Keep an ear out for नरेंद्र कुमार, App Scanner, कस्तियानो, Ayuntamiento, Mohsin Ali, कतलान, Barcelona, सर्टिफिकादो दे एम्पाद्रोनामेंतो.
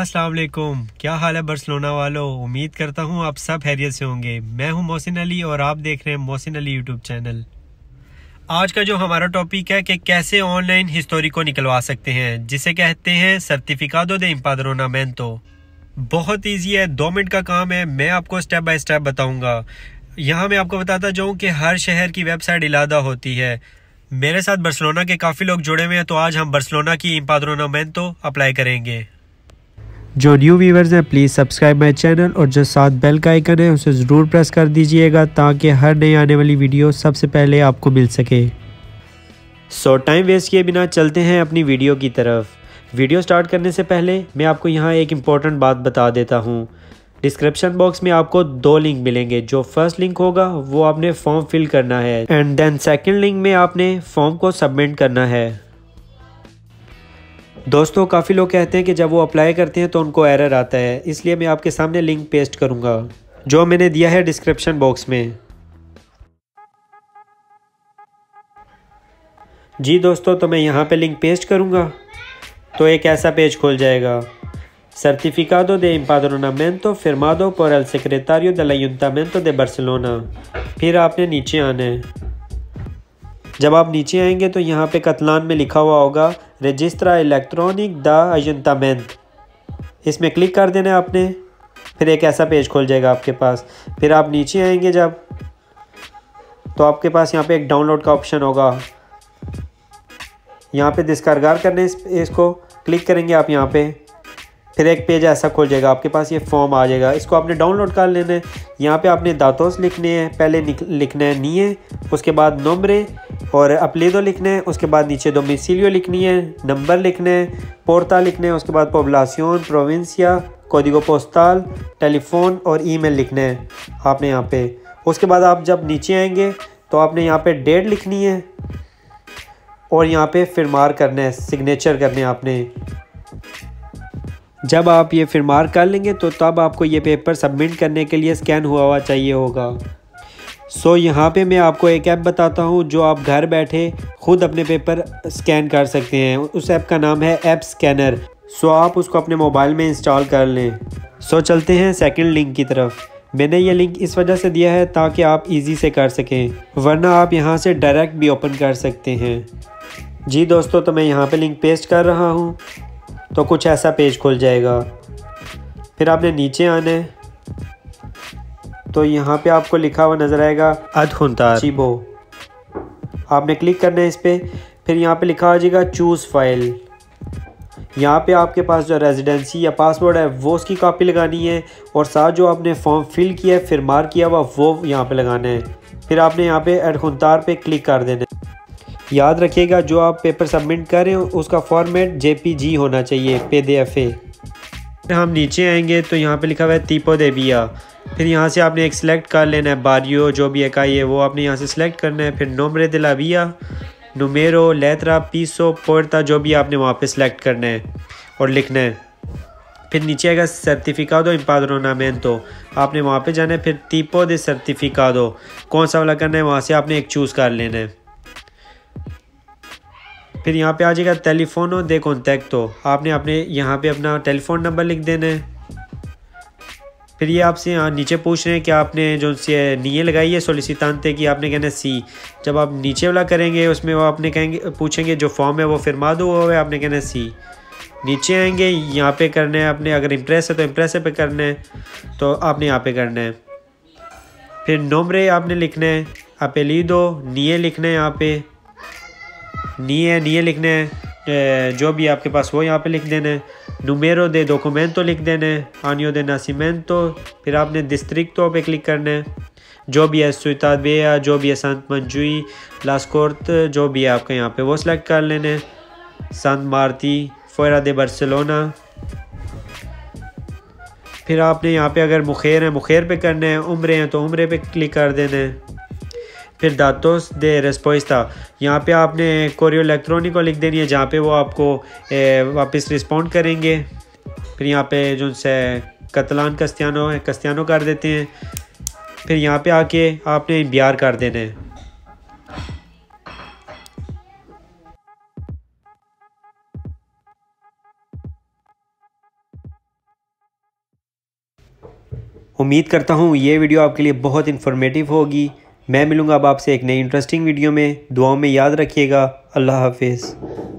अस्सलाम वालेकुम, क्या हाल है बार्सिलोना वालों। उम्मीद करता हूँ आप सब खैरियत से होंगे। मैं हूँ मोहसिन अली और आप देख रहे हैं मोहसिन अली यूट्यूब चैनल। आज का जो हमारा टॉपिक है कि कैसे ऑनलाइन हिस्टोरी को निकलवा सकते हैं, जिसे कहते हैं सर्टिफिकादो दे एम्पाद्रोनामेंतो। बहुत ईजी है, 2 मिनट का काम है। मैं आपको स्टेप बाय स्टेप बताऊँगा। यहाँ मैं आपको बताता जाऊँ कि हर शहर की वेबसाइट अलग होती है। मेरे साथ बार्सिलोना के काफ़ी लोग जुड़े हुए हैं, तो आज हम बार्सिलोना की एम्पाद्रोनामेंतो अप्लाई करेंगे। जो न्यू व्यूवर्स हैं प्लीज़ सब्सक्राइब माई चैनल और जो साथ बेल का आइकन है उसे ज़रूर प्रेस कर दीजिएगा ताकि हर नई आने वाली वीडियो सबसे पहले आपको मिल सके। सो टाइम वेस्ट किए बिना चलते हैं अपनी वीडियो की तरफ। वीडियो स्टार्ट करने से पहले मैं आपको यहाँ एक इम्पॉर्टेंट बात बता देता हूँ। डिस्क्रिप्शन बॉक्स में आपको 2 लिंक मिलेंगे। जो फर्स्ट लिंक होगा वो आपने फॉर्म फिल करना है एंड देन सेकेंड लिंक में आपने फॉर्म को सबमिट करना है। दोस्तों, काफ़ी लोग कहते हैं कि जब वो अप्लाई करते हैं तो उनको एरर आता है, इसलिए मैं आपके सामने लिंक पेस्ट करूंगा जो मैंने दिया है डिस्क्रिप्शन बॉक्स में। जी दोस्तों, तो मैं यहाँ पे लिंक पेस्ट करूंगा तो एक ऐसा पेज खोल जाएगा। सर्टिफिकादो दे एम्पाद्रोनामेंतो फर्मादो पर एल सेक्रेटारियो दल अयुंतामेंतो दे बार्सिलोना। फिर आपने नीचे आना है। जब आप नीचे आएंगे तो यहाँ पे कतलान में लिखा हुआ होगा रजिस्ट्रा इलेक्ट्रॉनिक द अयुंतामेंत। इसमें क्लिक कर देना है आपने। फिर एक ऐसा पेज खोल जाएगा आपके पास। फिर आप नीचे आएंगे जब तो आपके पास यहाँ पे एक डाउनलोड का ऑप्शन होगा। यहाँ पे डिस्कारगार करने इसको क्लिक करेंगे आप यहाँ पे। फिर एक पेज ऐसा खोल जाएगा आपके पास, ये फॉर्म आ जाएगा। इसको आपने डाउनलोड कर लेना है। यहाँ पे आपने दातोस लिखने हैं, पहले लिखना है निये, उसके बाद नम्रे और अपलेदो लिखने हैं, उसके बाद नीचे डोमिसिलियो लिखनी है, नंबर लिखने हैं, पोर्टा लिखने हैं, उसके बाद पोब्लासियोन, प्रोविंसिया, कोडिगो पोस्टाल, टेलीफोन और ईमेल लिखने हैं आपने यहाँ पे। उसके बाद आप जब नीचे आएंगे तो आपने यहाँ पे डेट लिखनी है और यहाँ पे फिरमार करना है, सिग्नेचर करने हैं आपने। जब आप ये फिरमार कर लेंगे तो तब आपको ये पेपर सबमिट करने के लिए स्कैन हुआ चाहिए होगा। सो यहाँ पे मैं आपको एक ऐप बताता हूँ जो आप घर बैठे खुद अपने पेपर स्कैन कर सकते हैं। उस ऐप का नाम है ऐप स्कैनर। सो आप उसको अपने मोबाइल में इंस्टॉल कर लें। सो चलते हैं सेकंड लिंक की तरफ। मैंने ये लिंक इस वजह से दिया है ताकि आप इजी से कर सकें, वरना आप यहाँ से डायरेक्ट भी ओपन कर सकते हैं। जी दोस्तों, तो मैं यहाँ पर लिंक पेस्ट कर रहा हूँ तो कुछ ऐसा पेज खुल जाएगा। फिर आपने नीचे आना है तो यहाँ पे आपको लिखा हुआ नज़र आएगा अदहुंतार चिबो। आपने क्लिक करना है इस पर। फिर यहाँ पे लिखा आ जाएगा चूज़ फाइल। यहाँ पे आपके पास जो रेजिडेंसी या पासपोर्ट है वो उसकी कॉपी लगानी है और साथ जो आपने फॉर्म फिल किया है, फिरमार किया हुआ, वो यहाँ पे लगाना है। फिर आपने यहाँ पे अदहुंतार पे क्लिक कर देना है। याद रखिएगा जो आप पेपर सबमिट करें उसका फॉर्मेट JPG होना चाहिए, PDF। फिर हम नीचे आएंगे तो यहाँ पे लिखा हुआ है तीपो देबिया। फिर यहाँ से आपने एक सिलेक्ट कर लेना है, बारियो जो भी इकाई है वो आपने यहाँ से सिलेक्ट करना है। फिर नोमरे दिलाविया, नुमेरो, लेत्रा, पीसो, पोर्टा जो भी आपने वहाँ पे सिलेक्ट करना है और लिखना है। फिर नीचे आएगा सर्टिफिकादो एम्पाद्रोनामेंतो, आपने वहाँ पे जाना है। फिर तीपो दे सर्टिफिकादो कौन सा वाला करना है, वहाँ से आपने एक चूज़ कर लेना है। फिर यहाँ पे आ जाएगा टेलीफोनो दे कॉन्टैक्टो, आपने यहाँ पे अपना टेलीफोन नंबर लिख देना है। फिर ये आपसे यहाँ नीचे पूछ रहे हैं कि आपने जो से निये लगाई है सोलिसितांते की, आपने कहना है सी। जब आप नीचे वाला करेंगे उसमें वो आपने कहेंगे पूछेंगे जो फॉर्म है वो फिरमा दो हुआ है, आपने कहना है सी। नीचे आएंगे यहाँ पे करना है आपने, अगर इम्प्रेस है तो इम्प्रेस पे करना है तो आपने यहाँ पे करना है। फिर नोमरे आपने लिखना है, अपेलीदो निये लिखना है, यहाँ पे निये लिखना है जो भी आपके पास वो यहाँ पे लिख देना है। नुमेरो दे डॉक्यूमेंटो लिख देना है, आनियो दे नासिमेंटो। फिर आपने डिस्ट्रिक्टो पे क्लिक करना है जो भी है, सुइतादाबे या जो भी है, सांत मंजुई, लास्कोर्त जो भी है आपका यहाँ पे वो सिलेक्ट कर लेना है। सांत मार्ती, फेरा दे बार्सिलोना। फिर आपने यहाँ पे अगर मुखेर है मुखेर पे करना है, उम्रे हैं तो उम्रे पे क्लिक कर देना है। फिर दातोस दे रिस्पोस्टा, यहाँ पे आपने कोरियो इलेक्ट्रॉनिक को लिख देनी है जहाँ पे वो आपको वापस रिस्पॉन्ड करेंगे। फिर यहाँ पे जो से कतलान कस्तियानो है कस्तियानो कर देते हैं। फिर यहाँ पे आके आपने बिहार कर देना है। उम्मीद करता हूँ ये वीडियो आपके लिए बहुत इन्फॉर्मेटिव होगी। मैं मिलूँगा अब आपसे एक नई इंटरेस्टिंग वीडियो में। दुआओं में याद रखिएगा। अल्लाह हाफिज़।